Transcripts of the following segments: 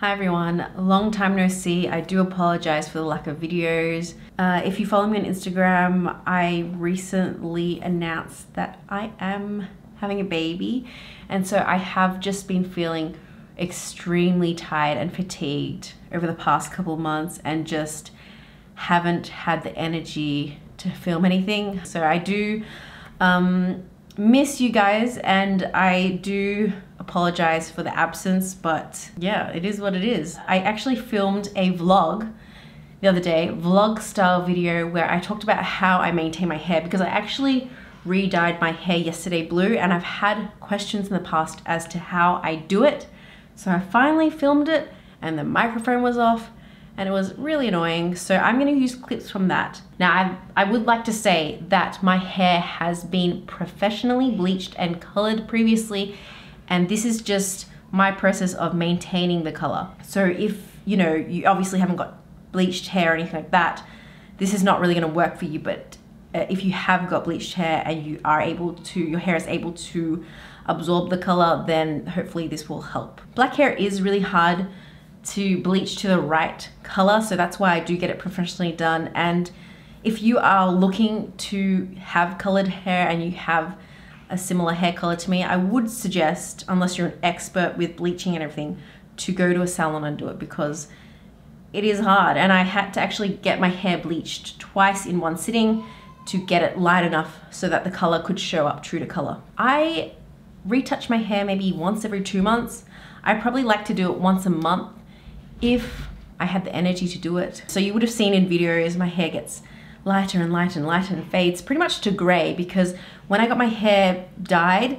Hi everyone, long time no see. I do apologize for the lack of videos. If you follow me on Instagram, I recently announced that I am having a baby, and so I have just been feeling extremely tired and fatigued over the past couple months and just haven't had the energy to film anything. So I do miss you guys, and I do apologize for the absence, but yeah, it is what it is. I actually filmed a vlog the other day, vlog style video, where I talked about how I maintain my hair, because I actually re-dyed my hair yesterday blue, and I've had questions in the past as to how I do it. So I finally filmed it and the microphone was off and it was really annoying. So I'm gonna use clips from that. Now I would like to say that my hair has been professionally bleached and colored previously, and this is just my process of maintaining the color. So if, you know, you obviously haven't got bleached hair or anything like that, this is not really gonna work for you. But if you have got bleached hair and you are able to, your hair is able to absorb the color, then hopefully this will help. Black hair is really hard to bleach to the right color, so that's why I do get it professionally done. And if you are looking to have colored hair and you have a similar hair color to me, I would suggest, unless you're an expert with bleaching and everything, to go to a salon and do it, because it is hard. And I had to actually get my hair bleached twice in one sitting to get it light enough so that the color could show up true to color. I retouch my hair maybe once every 2 months. I probably like to do it once a month if I had the energy to do it. So you would have seen in videos my hair gets lighter and lighter and lighter and fades pretty much to grey, because when I got my hair dyed,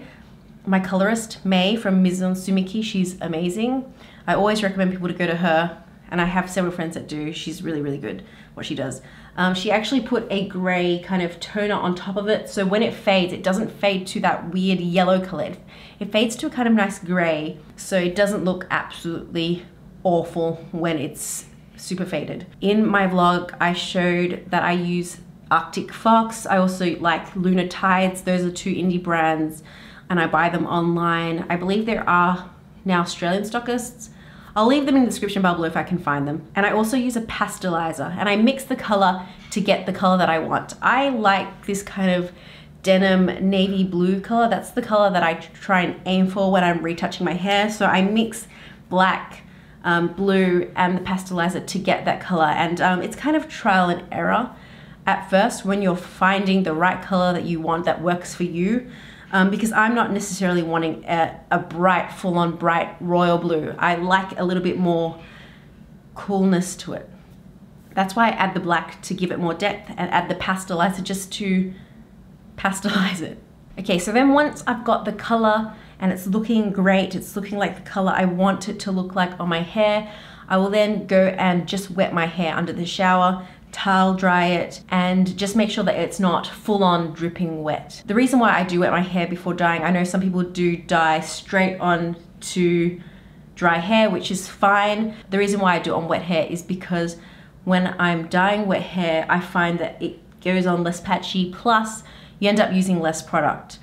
my colorist May from Maison Tsumiki, she's amazing. I always recommend people to go to her, and I have several friends that do. She's really, really good what she does. She actually put a grey kind of toner on top of it, so when it fades, it doesn't fade to that weird yellow color. It fades to a kind of nice grey, so it doesn't look absolutely awful when it's super faded. In my vlog, I showed that I use Arctic Fox. I also like Lunar Tides. Those are two indie brands, and I buy them online. I believe there are now Australian stockists. I'll leave them in the description bar below if I can find them. And I also use a pastelizer, and I mix the color to get the color that I want. I like this kind of denim navy blue color. That's the color that I try and aim for when I'm retouching my hair. So I mix black, blue and the pastelizer to get that color, and it's kind of trial and error at first when you're finding the right color that you want that works for you, because I'm not necessarily wanting a bright, full-on bright royal blue. I like a little bit more coolness to it. That's why I add the black to give it more depth, and add the pastelizer just to pastelize it. Okay, so then once I've got the color and it's looking great, it's looking like the color I want it to look like on my hair, I will then go and just wet my hair under the shower, towel dry it, and just make sure that it's not full on dripping wet. The reason why I do wet my hair before dyeing, I know some people do dye straight on to dry hair, which is fine. The reason why I do it on wet hair is because when I'm dyeing wet hair, I find that it goes on less patchy, plus you end up using less product.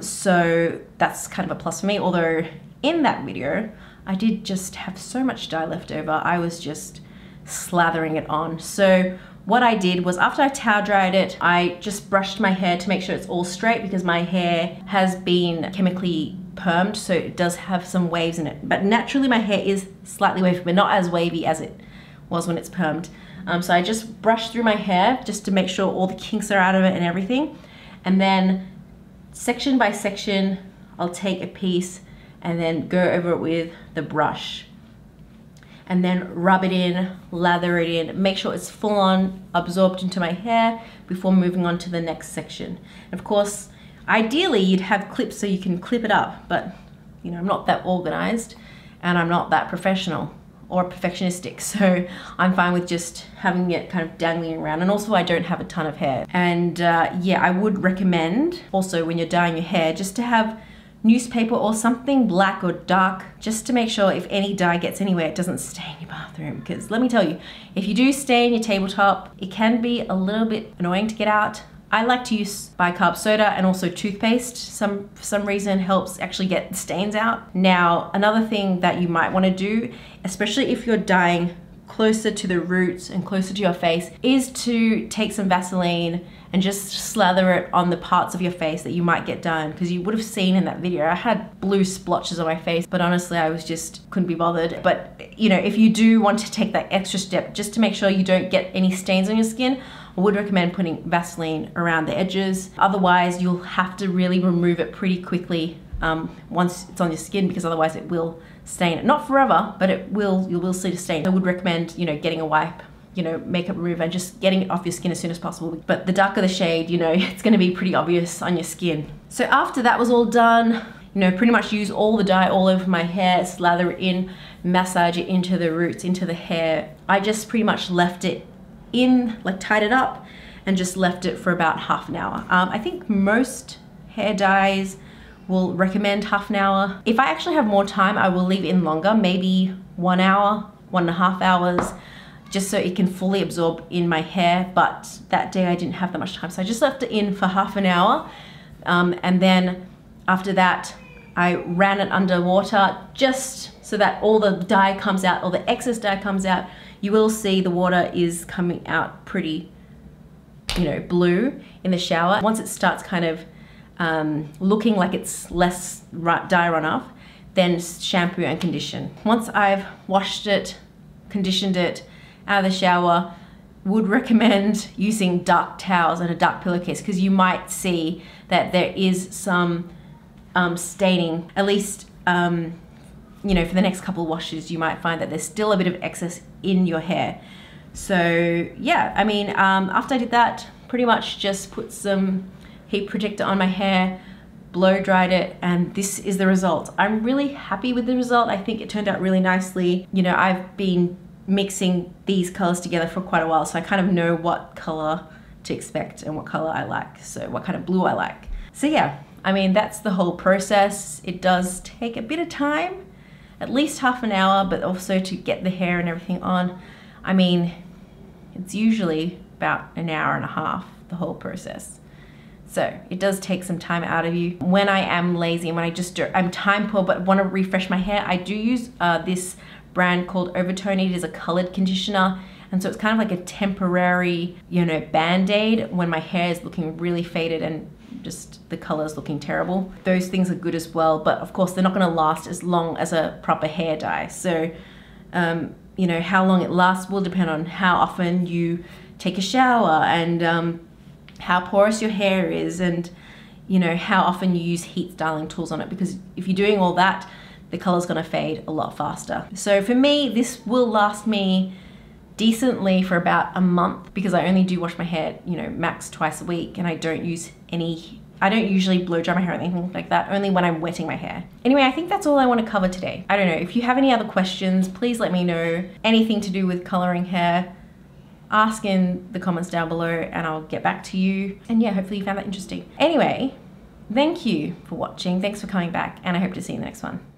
So that's kind of a plus for me, although in that video I did just have so much dye left over, I was just slathering it on. So what I did was, after I towel dried it, I just brushed my hair to make sure it's all straight, because my hair has been chemically permed, so it does have some waves in it. But naturally my hair is slightly wavy, but not as wavy as it was when it's permed. So I just brushed through my hair just to make sure all the kinks are out of it and everything, and then section by section I'll take a piece and then go over it with the brush, and then rub it in, lather it in, make sure it's full on absorbed into my hair before moving on to the next section. And of course, ideally you'd have clips so you can clip it up, but you know, I'm not that organized and I'm not that professional or perfectionistic, so I'm fine with just having it kind of dangling around. And also I don't have a ton of hair, and yeah, I would recommend also when you're dyeing your hair just to have newspaper or something black or dark, just to make sure if any dye gets anywhere, it doesn't stain your bathroom, because let me tell you, if you do stain your tabletop, it can be a little bit annoying to get out. I like to use bicarb soda and also toothpaste. For some reason helps actually get stains out. Now, another thing that you might want to do, especially if you're dyeing closer to the roots and closer to your face, is to take some Vaseline and just slather it on the parts of your face that you might get done, because you would have seen in that video I had blue splotches on my face, but honestly I was just couldn't be bothered. But you know, if you do want to take that extra step just to make sure you don't get any stains on your skin, I would recommend putting Vaseline around the edges. Otherwise you'll have to really remove it pretty quickly once it's on your skin, because otherwise it will stain it. Not forever, but it will, you will see the stain. I would recommend, you know, getting a wipe, you know, makeup remover, and just getting it off your skin as soon as possible. But the darker the shade, you know, it's gonna be pretty obvious on your skin. So after that was all done, you know, pretty much use all the dye all over my hair, slather it in, massage it into the roots, into the hair. I just pretty much left it in, like tied it up, and just left it for about half an hour. I think most hair dyes will recommend half an hour. If I actually have more time, I will leave in longer, maybe 1 hour, 1.5 hours, just so it can fully absorb in my hair. But that day I didn't have that much time, so I just left it in for half an hour. And then after that, I ran it under water just so that all the dye comes out, all the excess dye comes out. You will see the water is coming out pretty, you know, blue in the shower. Once it starts kind of looking like it's less dye runoff, then shampoo and condition. Once I've washed it, conditioned it out of the shower, would recommend using dark towels and a dark pillowcase, because you might see that there is some staining. At least, you know, for the next couple of washes, you might find that there's still a bit of excess in your hair. So yeah, I mean, after I did that, pretty much just put some heat protector on my hair, blow dried it, and this is the result. I'm really happy with the result. I think it turned out really nicely. You know, I've been mixing these colors together for quite a while, so I kind of know what color to expect and what color I like, so what kind of blue I like. So yeah, I mean, that's the whole process. It does take a bit of time, at least half an hour, but also to get the hair and everything on. I mean, it's usually about 1.5 hours, the whole process. So it does take some time out of you. When I am lazy and when I just I'm time poor but want to refresh my hair, I do use this brand called Overtone. It is a colored conditioner, and so it's kind of like a temporary, you know, band-aid when my hair is looking really faded and just the colors looking terrible. Those things are good as well, but of course they're not going to last as long as a proper hair dye. So you know, how long it lasts will depend on how often you take a shower, and how porous your hair is, and you know, how often you use heat styling tools on it, because if you're doing all that, the color's gonna fade a lot faster. So for me, this will last me decently for about a month, because I only do wash my hair, you know, max twice a week, and I don't use any, I don't usually blow dry my hair or anything like that, only when I'm wetting my hair. Anyway, I think that's all I want to cover today. I don't know, if you have any other questions, please let me know. Anything to do with coloring hair, ask in the comments down below and I'll get back to you. And yeah, hopefully you found that interesting. Anyway, thank you for watching. Thanks for coming back, and I hope to see you in the next one.